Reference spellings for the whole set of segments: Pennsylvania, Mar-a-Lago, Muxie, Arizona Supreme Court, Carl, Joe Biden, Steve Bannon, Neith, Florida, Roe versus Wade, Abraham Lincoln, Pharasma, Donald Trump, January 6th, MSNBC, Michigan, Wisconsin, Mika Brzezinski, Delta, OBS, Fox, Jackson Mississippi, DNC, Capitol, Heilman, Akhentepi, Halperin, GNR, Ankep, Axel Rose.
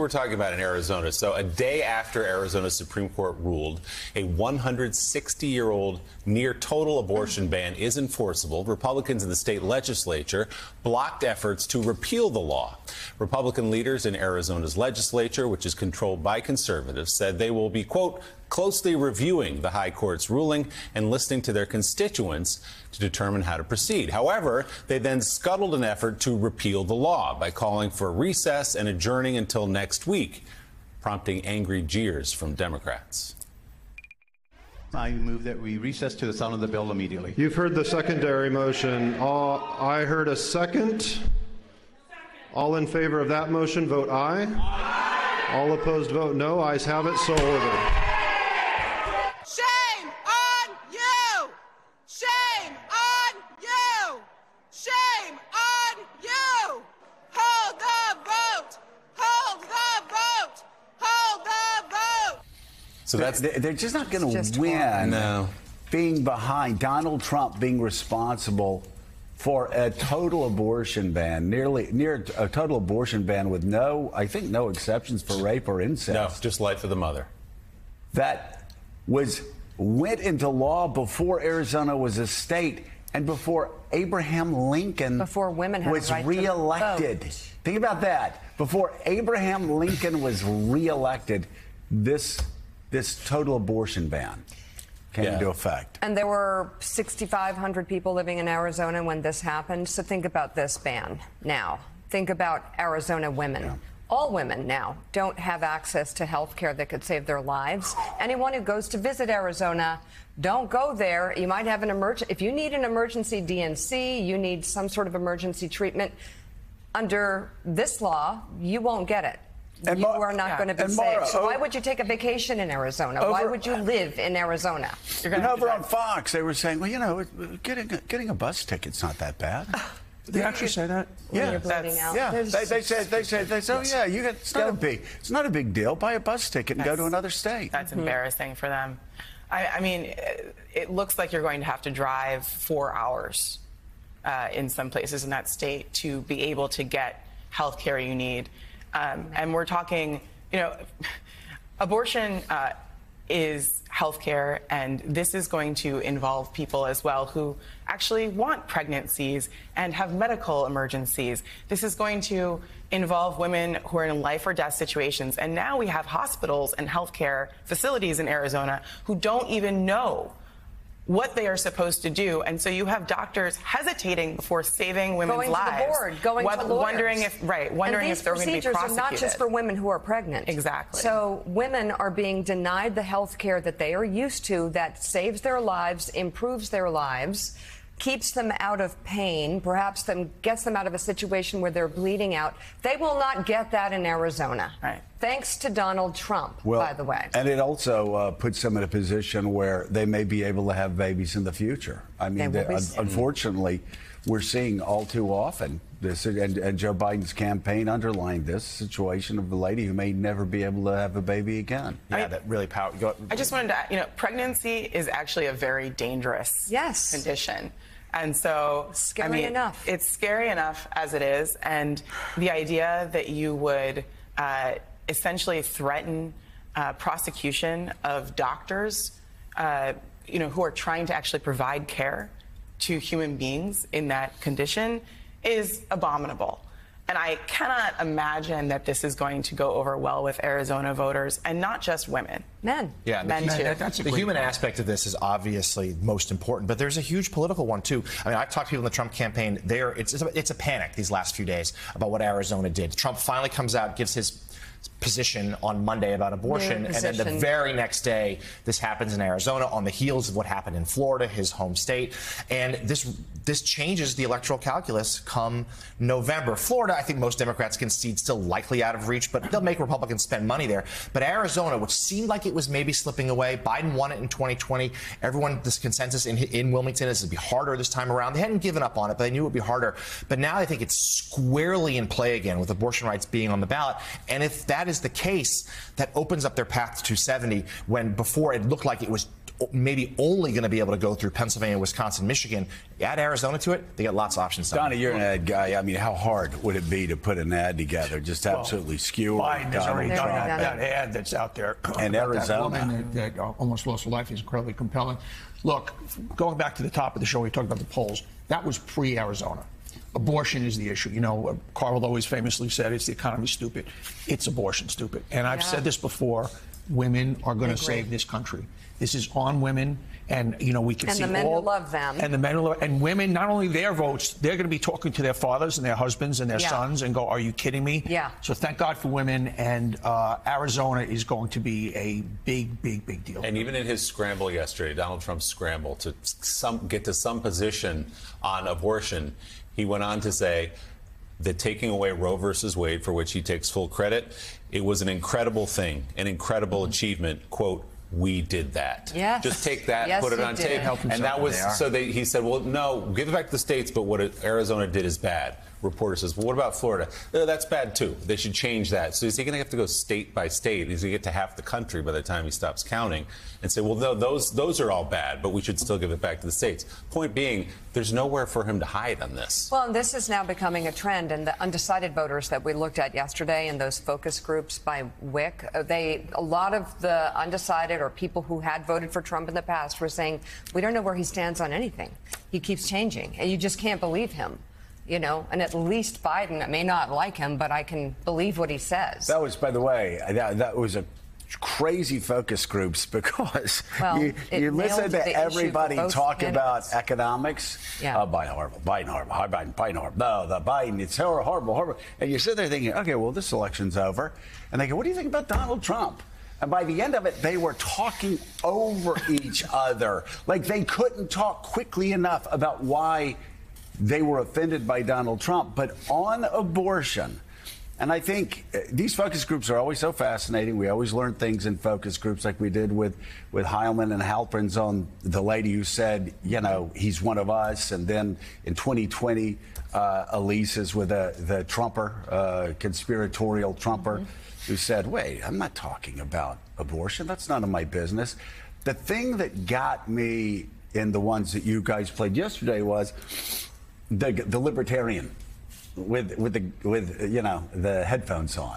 We're talking about in Arizona. So a day after Arizona Supreme Court ruled a 160-year-old near total abortion ban is enforceable, Republicans in the state legislature blocked efforts to repeal the law. Republican leaders in Arizona's legislature, which is controlled by conservatives, said they will be, quote, closely reviewing the high court's ruling and listening to their constituents to determine how to proceed. However, they then scuttled an effort to repeal the law by calling for recess and adjourning until next week, prompting angry jeers from Democrats. I move that we recess to the sound of the bell immediately. You've heard the secondary motion. I heard a second. All in favor of that motion, vote aye. Aye. All opposed, vote no. Ayes have it, so ordered. So they're just not going to win being behind Donald Trump being responsible for a total abortion ban, near a total abortion ban with no exceptions for rape or incest. No, just life of the mother. That went into law before Arizona was a state and before Abraham Lincoln was reelected. Think about that. Before Abraham Lincoln was reelected, this total abortion ban came into effect. And there were 6,500 people living in Arizona when this happened. So think about this ban now. Think about Arizona women. Yeah. All women now don't have access to health care that could save their lives. Anyone who goes to visit Arizona, don't go there. You might have an emergency. If you need an emergency DNC, you need some sort of emergency treatment. Under this law, you won't get it. And you are not going to be saved. So why would you take a vacation in Arizona? Why would you live in Arizona? And over on Fox, they were saying, well, you know, getting a bus ticket's not that bad. Did they actually say that? Yeah. They said, you get it's not a big deal. Buy a bus ticket and go to another state. That's embarrassing for them. I mean, it looks like you're going to have to drive 4 hours in some places in that state to be able to get health care you need. And we're talking, you know, abortion is healthcare, and this is going to involve people as well who actually want pregnancies and have medical emergencies. This is going to involve women who are in life or death situations. And now we have hospitals and healthcare facilities in Arizona who don't even know what they are supposed to do, and so you have doctors hesitating before saving women's lives. Going to the board, going to lawyers, wondering if they're going to be prosecuted. These procedures are not just for women who are pregnant. Exactly. So women are being denied the health care that they are used to, that saves their lives, improves their lives, keeps them out of pain, perhaps gets them out of a situation where they're bleeding out. They will not get that in Arizona. Right. Thanks to Donald Trump, by the way. And it also puts them in a position where they may be able to have babies in the future. I mean, unfortunately, we're seeing all too often this, and Joe Biden's campaign underlined this situation of the lady who may never be able to have a baby again. Yeah, that really powerful. I just wanted to add, you know, pregnancy is actually a very dangerous condition. And so, scary enough. It's scary enough as it is. And the idea that you would essentially threaten prosecution of doctors, you know, who are trying to actually provide care to human beings in that condition is abominable. And I cannot imagine that this is going to go over well with Arizona voters, and not just women. Men. Yeah, men too. The human aspect of this is obviously most important, but there's a huge political one too. I mean, I've talked to people in the Trump campaign. It's a panic these last few days about what Arizona did. Trump finally comes out, gives his position on Monday about abortion, and then the very next day this happens in Arizona on the heels of what happened in Florida, his home state, and this changes the electoral calculus come November. Florida, I think most Democrats concede, still likely out of reach, but they'll make Republicans spend money there. But Arizona, which seemed like it was maybe slipping away, Biden won it in 2020. Everyone, this consensus in Wilmington is it'd be harder this time around. They hadn't given up on it, but they knew it would be harder. But now they think it's squarely in play again with abortion rights being on the ballot, and if that is the case, that opens up their path to 270 when before it looked like it was maybe only going to be able to go through Pennsylvania, Wisconsin, Michigan. Add Arizona to it, they got lots of options. Donnie, you're an ad guy. I mean, how hard would it be to put an ad together? Just absolutely skewer Donald Trump. That ad that's out there. And Arizona. That woman that almost lost her life is incredibly compelling. Look, going back to the top of the show, we talked about the polls. That was pre-Arizona. Abortion is the issue. You know, Carl always famously said, it's the economy stupid. It's abortion stupid. And I've said this before, women are going to save this country. This is on women. And, you know, we can see all... And the men who love them. And the men who love... And women, not only their votes, they're going to be talking to their fathers and their husbands and their sons and go, are you kidding me? Yeah. So thank God for women. And Arizona is going to be a big, big, big deal. And even in his scramble yesterday, Donald Trump's scramble to get to some position on abortion, he went on to say that taking away Roe versus Wade, for which he takes full credit, it was an incredible thing, an incredible achievement, quote, we did that. Yes. Just take that, put it on tape. And that was, so he said, well, no, give it back to the states, but what Arizona did is bad. Reporter says, well, what about Florida? Oh, that's bad, too. They should change that. So is he going to have to go state by state? He's going to get to half the country by the time he stops counting and say, well, no, those are all bad, but we should still give it back to the states. Point being, there's nowhere for him to hide on this. Well, and this is now becoming a trend. And the undecided voters that we looked at yesterday in those focus groups by WIC, a lot of the undecided or people who had voted for Trump in the past were saying, we don't know where he stands on anything. He keeps changing, and you just can't believe him. You know, and at least Biden, I may not like him, but I can believe what he says. That was, by the way, that was a crazy focus groups because you listen to everybody talk about economics. Yeah. Biden, horrible. No, the Biden, it's horrible. And you sit there thinking, okay, well, this election's over. And they go, what do you think about Donald Trump? And by the end of it, they were talking over each other. Like they couldn't talk quickly enough about why they were offended by Donald Trump. But on abortion, and I think these focus groups are always so fascinating. We always learn things in focus groups like we did with Heilman and Halperin's on the lady who said, you know, he's one of us. And then in 2020, Elise is with the Trumper, conspiratorial Trumper, who said, wait, I'm not talking about abortion. That's none of my business. The thing that got me in the ones that you guys played yesterday was the libertarian with you know, the headphones on,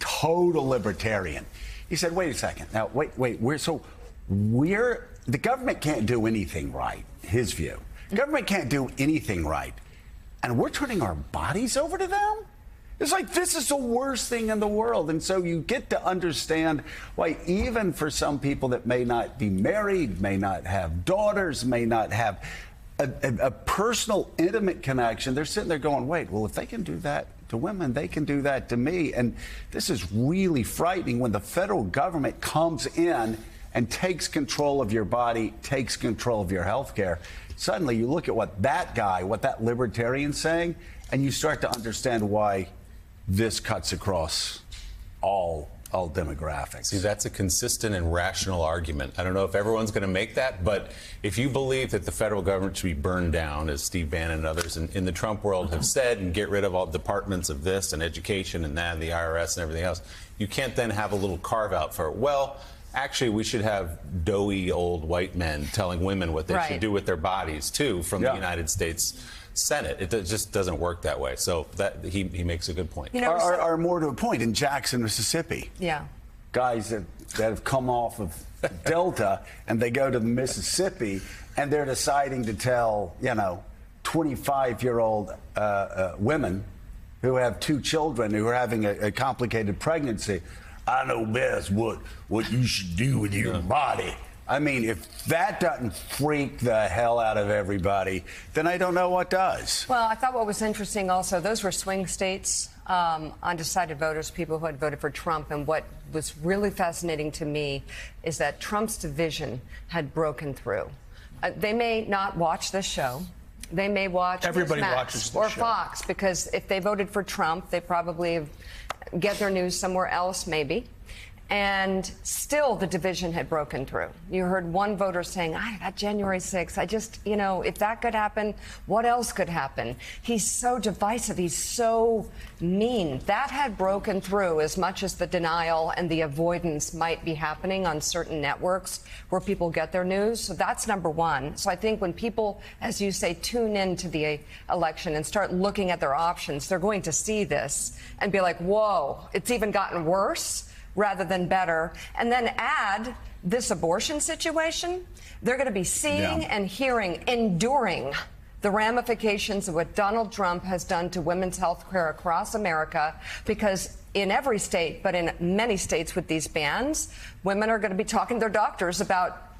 total libertarian. He said, wait a second, now wait, the government can't do anything right, his view. Government can't do anything right, and we're turning our bodies over to them? It's like, this is the worst thing in the world. And so you get to understand why even for some people that may not be married, may not have daughters, may not have a personal, intimate connection, they're sitting there going, wait, well, if they can do that to women, they can do that to me. And this is really frightening when the federal government comes in and takes control of your body, takes control of your health care. Suddenly you look at what that libertarian's saying, and you start to understand why this cuts across all demographics. See, that's a consistent and rational argument. I don't know if everyone's going to make that, but if you believe that the federal government should be burned down, as Steve Bannon and others in the Trump world have said, and get rid of all departments of this and education and that and the IRS and everything else, you can't then have a little carve out for, well, actually, we should have doughy old white men telling women what they should do with their bodies, too, from the United States Senate. It just doesn't work that way. So that he makes a good point. Or more to a point, in Jackson, Mississippi. Yeah. Guys that have come off of Delta and they go to the Mississippi and they're deciding to tell, you know, 25-year-old women who have two children who are having a complicated pregnancy, I know best what you should do with your body. I mean, if that doesn't freak the hell out of everybody, then I don't know what does. Well, I thought what was interesting also, those were swing states, undecided voters, people who had voted for Trump. And what was really fascinating to me is that Trump's division had broken through. They may not watch this show. They may watch Fox, because if they voted for Trump, they probably get their news somewhere else, maybe. And still the division had broken through. You heard one voter saying, that January 6th, I just, you know, if that could happen, what else could happen? He's so divisive. He's so mean. That had broken through as much as the denial and the avoidance might be happening on certain networks where people get their news. So that's number one. So I think when people, as you say, tune into the election and start looking at their options, they're going to see this and be like, whoa, it's even gotten worse rather than better. And then add this abortion situation. They're going to be seeing and hearing, enduring the ramifications of what Donald Trump has done to women's health care across America, because in every state, but in many states with these bans, women are going to be talking to their doctors about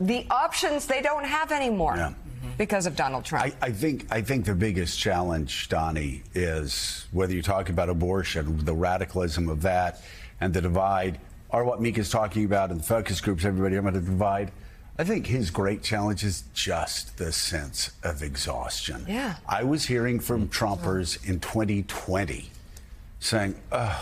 the options they don't have anymore because of Donald Trump. I think the biggest challenge, Donnie, is whether you talk about abortion, the radicalism of that, and the divide, are what Mika's talking about in the focus groups, everybody, I'm going to divide. I think his great challenge is just the sense of exhaustion. Yeah. I was hearing from Trumpers in 2020 saying, I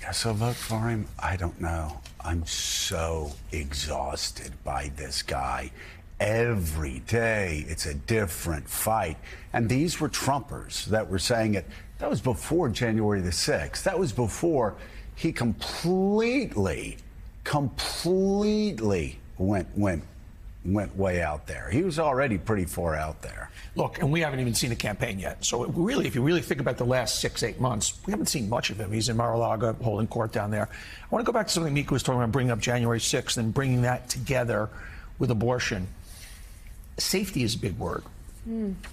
guess I'll vote for him. I don't know. I'm so exhausted by this guy. Every day, it's a different fight. And these were Trumpers that were saying it. That was before January the 6th. That was before he completely went way out there. He was already pretty far out there. Look, and we haven't even seen a campaign yet. So really, if you really think about the last 6-8 months, we haven't seen much of him. He's in Mar-a-Lago, holding court down there. I want to go back to something Mika was talking about, bringing up January 6th and bringing that together with abortion. Safety is a big word.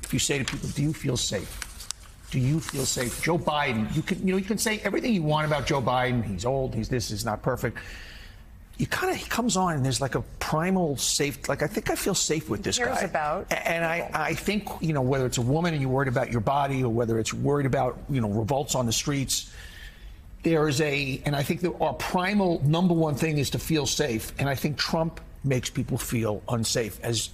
If you say to people, do you feel safe? Do you feel safe? Joe Biden, you can say everything you want about Joe Biden. He's old, he's this, he's not perfect. You kind of, he comes on and there's like a primal safe, like I think I feel safe with this guy. Cares about. And I think, you know, whether it's a woman and you're worried about your body, or whether it's worried about, you know, revolts on the streets, there is a, and I think that our primal number one thing is to feel safe. And I think Trump makes people feel unsafe, as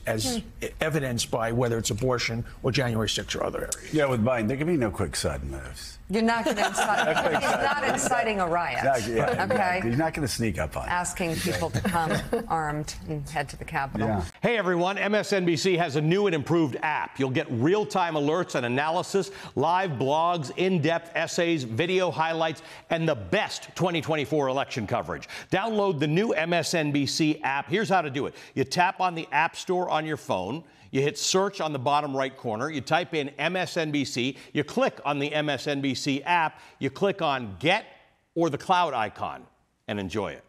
evidenced by whether it's abortion or January 6th or other areas. Yeah, with Biden, there can be no quick sudden moves. You're not going to incite. He's not inciting a riot. Okay. You're not going to sneak up on. Asking people to come armed and head to the Capitol. Yeah. Hey everyone, MSNBC has a new and improved app. You'll get real-time alerts and analysis, live blogs, in-depth essays, video highlights, and the best 2024 election coverage. Download the new MSNBC app. Here's how to do it. You tap on the App Store on your phone. You hit search on the bottom right corner. You type in MSNBC. You click on the MSNBC app. You click on Get or the cloud icon and enjoy it.